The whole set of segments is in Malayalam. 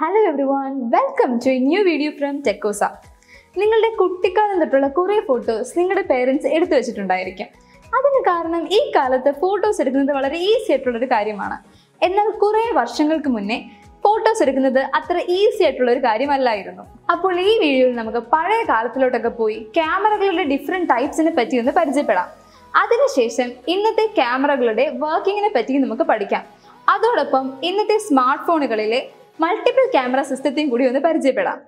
Hello everyone, welcome to a new video from Techosa. You will be able to photos of your parents. That's why you can photos very easy to take photos. Photos are easy to take photos. So, in this video, we will be able to different types of camera. That's why we will be able to working. That's why we will be smartphone. Multiple camera system thing kudi paricayapeda.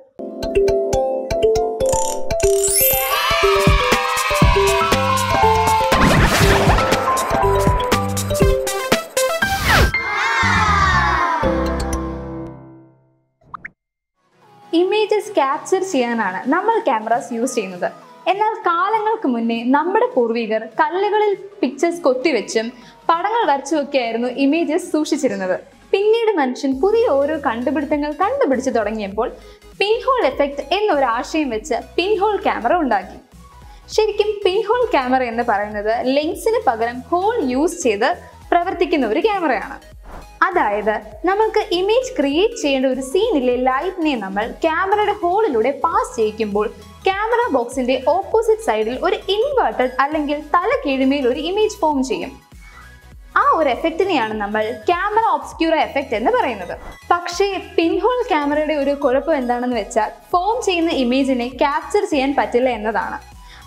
Images capture cheyanana nammal cameras use cheynathu. എന്നാൽ കാലങ്ങൾക്ക് മുന്നേ നമ്മുടെ പൂർവികർ കല്ലുകളിൽ പിക്ചേഴ്സ് കൊത്തിവെച്ചും പടങ്ങൾ വരച്ചുമൊക്കെയായിരുന്നു ഇമേജസ് സൂക്ഷിച്ചിരുന്നത്. പിന്നീട് മനുഷ്യൻ പുതിയ ഓരോ കണ്ടുപിടുത്തങ്ങൾ കണ്ടുപിടിച്ചു തുടങ്ങിയപ്പോൾ പിൻഹോൾ എഫക്റ്റ് എന്നൊരു ആശയം വെച്ച് പിൻഹോൾ ക്യാമറ ഉണ്ടാക്കി. ശരിക്കും പിൻഹോൾ ക്യാമറ എന്ന് പറയുന്നത് ലെൻസിന് പകരം ഹോൾ യൂസ് ചെയ്ത് പ്രവർത്തിക്കുന്ന ഒരു ക്യാമറയാണ്. അതായത് നമുക്ക് ഇമേജ് ക്രിയേറ്റ് ചെയ്യേണ്ട ഒരു സീനിലെ ലൈറ്റിനെ നമ്മൾ ക്യാമറയുടെ ഹോളിലൂടെ പാസ് ചെയ്യിക്കുമ്പോൾ ക്യാമറ ബോക്സിന്റെ ഓപ്പോസിറ്റ് സൈഡിൽ ഒരു ഇൻവേർട്ടഡ് അല്ലെങ്കിൽ തല കീഴ്മേൽ ഒരു ഇമേജ് ഫോം ചെയ്യും. ആ ഒരു എഫക്റ്റിനെയാണ് നമ്മൾ ക്യാമറ ഒബ്സ്ക്യൂറ എഫക്റ്റ് എന്ന് പറയുന്നത്. പക്ഷേ പിൻഹോൾ ക്യാമറയുടെ ഒരു കുഴപ്പം എന്താണെന്ന് വെച്ചാൽ ഫോം ചെയ്യുന്ന ഇമേജിനെ ക്യാപ്ചർ ചെയ്യാൻ പറ്റില്ല എന്നതാണ്.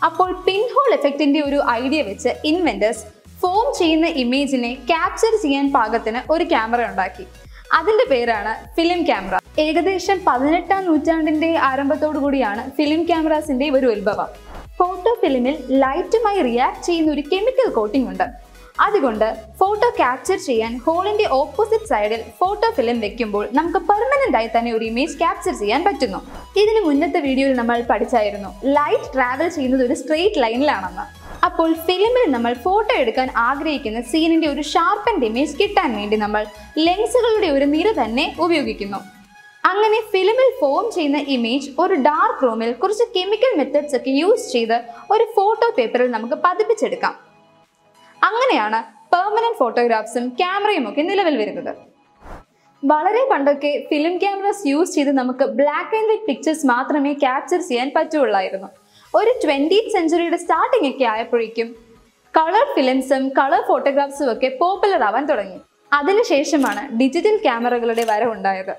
അപ്പോൾ പിൻഹോൾ എഫക്റ്റിന്റെ ഒരു ഐഡിയ വെച്ച് ഇൻവെന്റേഴ്സ് ഫോം ചെയ്യുന്ന ഇമേജിനെ ക്യാപ്ചർ ചെയ്യാൻ പാകത്തിന് ഒരു ക്യാമറ ഉണ്ടാക്കി. അതിന്റെ പേരാണ് ഫിലിം ക്യാമറ. ഏകദേശം 18ാം നൂറ്റാണ്ടിന്റെ ആരംഭത്തോടു കൂടിയാണ് ഫിലിം ക്യാമറാസിന്റെ ഒരു ഉത്ഭവം. ഫോട്ടോ ഫിലിമിൽ ലൈറ്റുമായി റിയാക്ട് ചെയ്യുന്ന ഒരു കെമിക്കൽ കോട്ടിംഗ് ഉണ്ട്. അതുകൊണ്ട് ഫോട്ടോ ക്യാപ്ചർ ചെയ്യാൻ ഹോളിന്റെ ഓപ്പോസിറ്റ് സൈഡിൽ ഫോട്ടോ ഫിലിം വെക്കുമ്പോൾ നമുക്ക് പെർമനന്റ് ആയി തന്നെ ഒരു ഇമേജ് ക്യാപ്ചർ ചെയ്യാൻ പറ്റുന്നു. ഇതിന് മുന്നത്തെ വീഡിയോയിൽ നമ്മൾ പഠിച്ചായിരുന്നു ലൈറ്റ് ട്രാവൽ ചെയ്യുന്നത് ഒരു സ്ട്രെയിറ്റ് ലൈനിലാണെന്ന്. അപ്പോൾ ഫിലിമിൽ നമ്മൾ ഫോട്ടോ എടുക്കാൻ ആഗ്രഹിക്കുന്ന സീനിന്റെ ഒരു ഷാർപ്പൻഡ് ഇമേജ് കിട്ടാൻ വേണ്ടി നമ്മൾ ലെൻസുകളുടെ ഒരു നിര തന്നെ ഉപയോഗിക്കുന്നു. അങ്ങനെ ഫിലിമിൽ ഫോം ചെയ്യുന്ന ഇമേജ് ഒരു ഡാർക്ക് റൂമിൽ കുറച്ച് കെമിക്കൽ മെത്തേഡ്സ് ഒക്കെ യൂസ് ചെയ്ത് ഒരു ഫോട്ടോ പേപ്പറിൽ നമുക്ക് പതിപ്പിച്ചെടുക്കാം. അങ്ങനെയാണ് പെർമനന്റ് ഫോട്ടോഗ്രാഫ്സും ക്യാമറയും ഒക്കെ നിലവിൽ വരുന്നത്. വളരെ പണ്ടൊക്കെ ഫിലിം ക്യാമറാസ് യൂസ് ചെയ്ത് നമുക്ക് ബ്ലാക്ക് ആൻഡ് വൈറ്റ് പിക്ചേഴ്സ് മാത്രമേ ക്യാപ്ചർ ചെയ്യാൻ പറ്റുകയുള്ളായിരുന്നു. ഒരു 20th സെഞ്ച്വറിയുടെ സ്റ്റാർട്ടിംഗ് ഒക്കെ ആയപ്പോഴേക്കും കളർ ഫിലിംസും കളർ ഫോട്ടോഗ്രാഫ്സും ഒക്കെ പോപ്പുലർ ആവാൻ തുടങ്ങി. അതിനുശേഷമാണ് ഡിജിറ്റൽ ക്യാമറകളുടെ വരവുണ്ടായത്.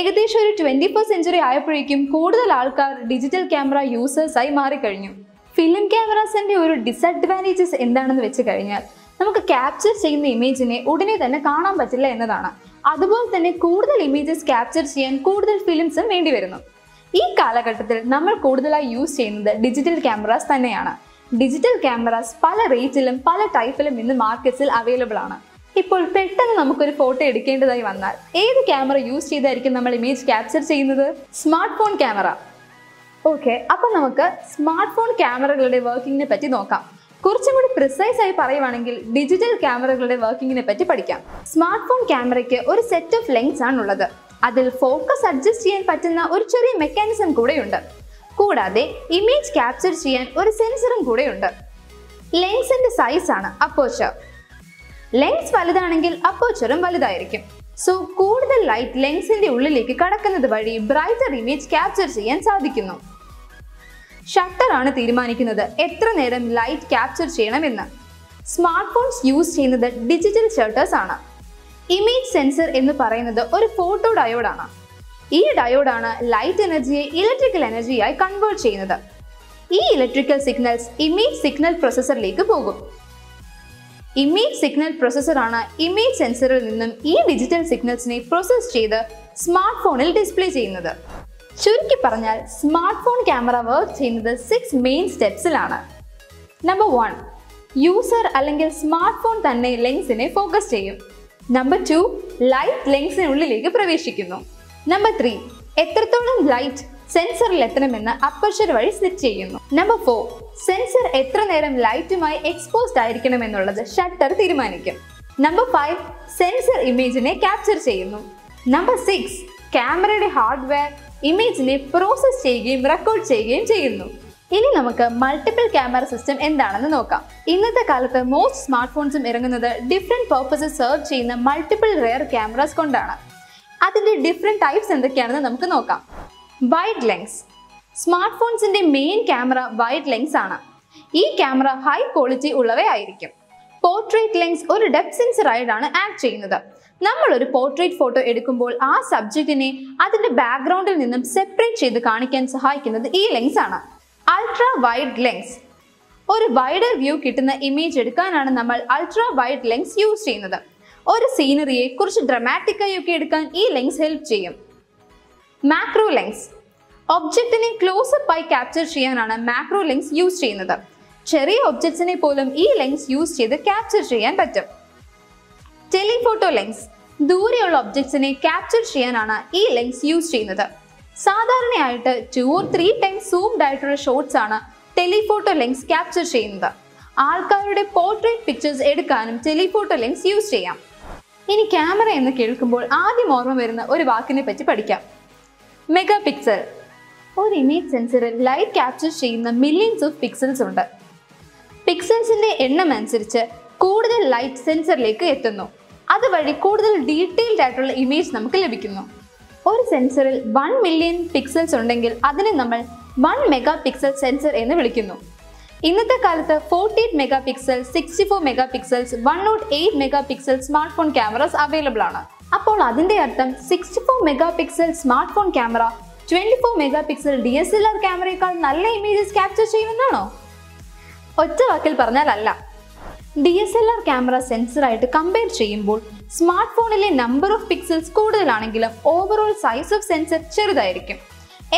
ഏകദേശം ഒരു 21st സെഞ്ച്വറി ആയപ്പോഴേക്കും കൂടുതൽ ആൾക്കാർ ഡിജിറ്റൽ ക്യാമറ യൂസേഴ്സായി മാറിക്കഴിഞ്ഞു. ഫിലിം ക്യാമറാസിന്റെ ഒരു ഡിസഡ്വാൻറ്റേജസ് എന്താണെന്ന് വെച്ച് കഴിഞ്ഞാൽ നമുക്ക് ക്യാപ്ചർ ചെയ്യുന്ന ഇമേജിനെ ഉടനെ തന്നെ കാണാൻ പറ്റില്ല എന്നതാണ്. അതുപോലെ തന്നെ കൂടുതൽ ഇമേജസ് ക്യാപ്ചർ ചെയ്യാൻ കൂടുതൽ ഫിലിംസും വേണ്ടി വരുന്നു. ഈ കാലഘട്ടത്തിൽ നമ്മൾ കൂടുതലായി യൂസ് ചെയ്യുന്നത് ഡിജിറ്റൽ ക്യാമറാസ് തന്നെയാണ്. ഡിജിറ്റൽ ക്യാമറാസ് പല റേറ്റിലും പല ടൈപ്പിലും ഇന്ന് മാർക്കറ്റ്സിൽ അവൈലബിൾ ആണ്. ഇപ്പോൾ പെട്ടെന്ന് നമുക്കൊരു ഫോട്ടോ എടുക്കേണ്ടതായി വന്നാൽ ഏത് ക്യാമറ യൂസ് ചെയ്തായിരിക്കും നമ്മൾ ഇമേജ് ക്യാപ്ചർ ചെയ്യുന്നത്? Smart phone camera. ഓക്കെ, അപ്പം നമുക്ക് സ്മാർട്ട് ഫോൺ ക്യാമറകളുടെ വർക്കിങ്ങിനെ പറ്റി നോക്കാം. കുറച്ചും കൂടി പ്രിസൈസ് ആയി പറയുവാണെങ്കിൽ ഡിജിറ്റൽ ക്യാമറകളുടെ വർക്കിങ്ങിനെ പറ്റി പഠിക്കാം. സ്മാർട്ട് ഫോൺ ക്യാമറയ്ക്ക് ഒരു സെറ്റ് ഓഫ് ലെൻസ് ആണുള്ളത്. അതിൽ ഫോക്കസ് അഡ്ജസ്റ്റ് ചെയ്യാൻ പറ്റുന്ന ഒരു ചെറിയ മെക്കാനിസം കൂടെയുണ്ട്. കൂടാതെ ഇമേജ് ക്യാപ്ചർ ചെയ്യാൻ ഒരു സെൻസറും കൂടെയുണ്ട്. ലെൻസിന്റെ സൈസ് ആണ് അപ്പോർച്ചർ. ലെൻസ് വലുതാണെങ്കിൽ അപ്പോർച്ചറും വലുതായിരിക്കും. സോ കൂടുതൽ ലൈറ്റ് ലെൻസിന്റെ ഉള്ളിലേക്ക് കടക്കുന്നത് വഴി ബ്രൈറ്റർ ഇമേജ് ക്യാപ്ചർ ചെയ്യാൻ സാധിക്കുന്നു. ഷട്ടർ ആണ് തീരുമാനിക്കുന്നത് എത്ര നേരം ലൈറ്റ് ക്യാപ്ചർ ചെയ്യണമെന്ന്. സ്മാർട്ട് ഫോൺസ് യൂസ് ചെയ്യുന്നത് ഡിജിറ്റൽ ഷട്ടേഴ്സ് ആണ്. ഇമേജ് സെൻസർ എന്ന് പറയുന്നത് ഒരു ഫോട്ടോ ഡയോഡാണ്. ഈ ഡയോഡാണ് ലൈറ്റ് എനർജിയെ ഇലക്ട്രിക്കൽ എനർജിയായി കൺവേർട്ട് ചെയ്യുന്നത്. ഈ ഇലക്ട്രിക്കൽ സിഗ്നൽസ് ഇമേജ് സിഗ്നൽ പ്രോസസറിലേക്ക് പോകും. ഇമേജ് സിഗ്നൽ പ്രോസസറാണ് ഇമേജ് സെൻസറിൽ നിന്നും ഈ ഡിജിറ്റൽ സിഗ്നൽസിനെ പ്രോസസ് ചെയ്ത് സ്മാർട്ട് ഫോണിൽ ഡിസ്പ്ലേ ചെയ്യുന്നത്. ചുരുക്കി പറഞ്ഞാൽ സ്മാർട്ട് ഫോൺ ക്യാമറ വർക്ക് ചെയ്യുന്നത് 6 മെയിൻ സ്റ്റെപ്സിലാണ്. നമ്പർ 1, യൂസർ അല്ലെങ്കിൽ സ്മാർട്ട് ഫോൺ തന്നെ ലെൻസിനെ ഫോക്കസ് ചെയ്യും. നമ്പർ 2, ലൈറ്റ് ലെൻസിനുള്ളിലേക്ക് പ്രവേശിക്കുന്നു. നമ്പർ 3, എത്രത്തോളം ലൈറ്റ് സെൻസറിൽ എത്തണമെന്ന് അപ്പർച്ചർ വഴി സെറ്റ് ചെയ്യുന്നു. നമ്പർ 4, സെൻസർ എത്ര നേരം ലൈറ്റുമായി എക്സ്പോസ്ഡ് ആയിരിക്കണമെന്നുള്ളത് ഷട്ടർ തീരുമാനിക്കും. നമ്പർ 5, സെൻസർ ഇമേജിനെ ക്യാപ്ചർ ചെയ്യുന്നു. നമ്പർ 6, ക്യാമറയുടെ ഹാർഡ്വെയർ ഇമേജിനെ പ്രോസസ് ചെയ്യുകയും റെക്കോർഡ് ചെയ്യുകയും ചെയ്യുന്നു. ഇനി നമുക്ക് മൾട്ടിപ്പിൾ ക്യാമറ സിസ്റ്റം എന്താണെന്ന് നോക്കാം. ഇന്നത്തെ കാലത്ത് മോസ്റ്റ് സ്മാർട്ട് ഫോൺസും ഇറങ്ങുന്നത് ഡിഫറെന്റ് പർപ്പസസ് സെർവ് ചെയ്യുന്ന മൾട്ടിപ്പിൾ റെയർ ക്യാമറാസ് കൊണ്ടാണ്. There are different types of lenses. Wide lens. Smartphones main camera wide lens. This camera is high quality. Portrait lens is a depth sensor. We have a portrait photo edukumbol aa subject ne adinte background il ninnum separate cheyidu kaanikkan sahayikkunnathu ee lens aanu. Ultra wide lens oru wider view kittunna image edukkanana nammal ultra wide lens use cheyyunnathu. Oru scenery ye kurichu dramatic ayokke edukkan ee lens help cheyyum. Macro lens object ne close up ayi capture cheyanana macro lens use cheyyunnathu. Cherry objects ne polum ee lens use cheyidu capture cheyan pattum. Telephoto lens. Duriyulla objects ne capture cheyanana ee lens use cheynathu. Sadharanayayittu 2 or 3 times zoomed aayittulla shots aanu telephoto lens capture cheynathu. Aalkkarude portrait pictures edukkanum telephoto lens use cheyam. Ini camera ennu kelkumbol aadyam orma varuna oru vaakine patti padikkam. Megapixel. Oru image sensor light capture cheyna millions of pixels undu. Pixels inde ennam anusarichu കൂടുതൽ ലൈറ്റ് സെൻസറിലേക്ക് എത്തുന്നു. അതുവഴി കൂടുതൽ ഡീറ്റെയിൽഡ് ആയിട്ടുള്ള ഇമേജ് നമുക്ക് ലഭിക്കുന്നു. ഒരു സെൻസറിൽ 1 മില്യൺ പിക്സൽസ് ഉണ്ടെങ്കിൽ അതിനെ നമ്മൾ 1 മെഗാപിക്സൽ സെൻസർ എന്ന് വിളിക്കുന്നു. ഇന്നത്തെ കാലത്ത് 48 megapixel, 64 megapixel, 108 megapixel smartphone cameras available ആണ്. അപ്പോൾ അതിന്റെ അർത്ഥം 64 megapixel smartphone camera 24 megapixel DSLR ക്യാമറയേക്കാൾ നല്ല ഇമേജസ് ക്യാപ്ചർ ചെയ്യുമെന്നാണോ? ഒറ്റ വാക്കിൽ പറഞ്ഞാൽ അല്ല. DSLR camera sensor compare ചെയ്യുമ്പോൾ സ്മാർട്ട്ഫോണിലെ number of pixels കൂടുതലാണെങ്കിലും overall size of sensor ചെറുതായിരിക്കും.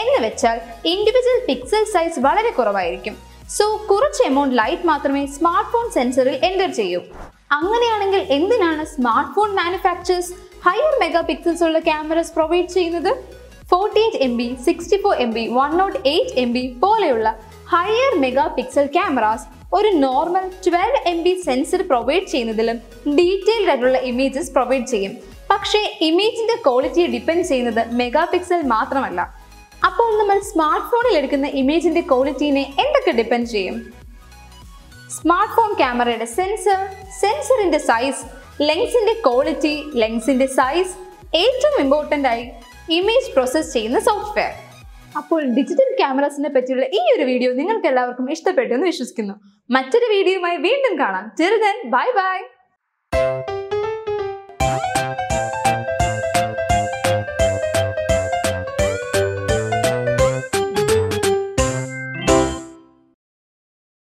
എന്ന് വെച്ചാൽ individual pixel size വളരെ കുറവായിരിക്കും. So കുറച്ച് amount light മാത്രമേ സ്മാർട്ട്ഫോൺ സെൻസറിൽ എൻ്റർ ചെയ്യൂ. അങ്ങനെയാണെങ്കിൽ എന്തിനാണ് സ്മാർട്ട്ഫോൺ മാനുഫാക്ചറേഴ്സ് ഹയർ മെഗാപിക്സൽസ് ഉള്ള ക്യാമറാസ് പ്രൊവൈഡ് ചെയ്യുന്നത്? 48 MB, 64 MB, 108 MB പോലെയുള്ള ഹയർ മെഗാപിക്സൽ ക്യാമറാസ് ഒരു നോർമൽ 12 MB സെൻസർ പ്രൊവൈഡ് ചെയ്യുന്നതിലും ഡീറ്റെയിൽഡ് ആയിട്ടുള്ള ഇമേജസ് പ്രൊവൈഡ് ചെയ്യും. പക്ഷേ ഇമേജിന്റെ ക്വാളിറ്റി ഡിപ്പെൻഡ് ചെയ്യുന്നത് മെഗാപിക്സൽ മാത്രമല്ല. അപ്പോൾ നമ്മൾ സ്മാർട്ട് ഫോണിൽ എടുക്കുന്ന ഇമേജിന്റെ ക്വാളിറ്റിനെ എന്തൊക്കെ ഡിപ്പെൻഡ് ചെയ്യും? സ്മാർട്ട് ഫോൺ ക്യാമറയുടെ സെൻസർ, സെൻസറിന്റെ സൈസ്, ലെൻസിന്റെ ക്വാളിറ്റി, ലെൻസിന്റെ സൈസ്, ഏറ്റവും ഇമ്പോർട്ടൻ്റ് ആയി ഇമേജ് പ്രോസസ് ചെയ്യുന്ന സോഫ്റ്റ്വെയർ. അപ്പോൾ ഡിജിറ്റൽ ക്യാമറാസിനെ പറ്റിയുള്ള ഈ ഒരു വീഡിയോ നിങ്ങൾക്ക് എല്ലാവർക്കും ഇഷ്ടപ്പെട്ടു എന്ന് വിശ്വസിക്കുന്നു. മറ്റൊരു വീഡിയോയുമായി വീണ്ടും കാണാം. Till then, bye bye.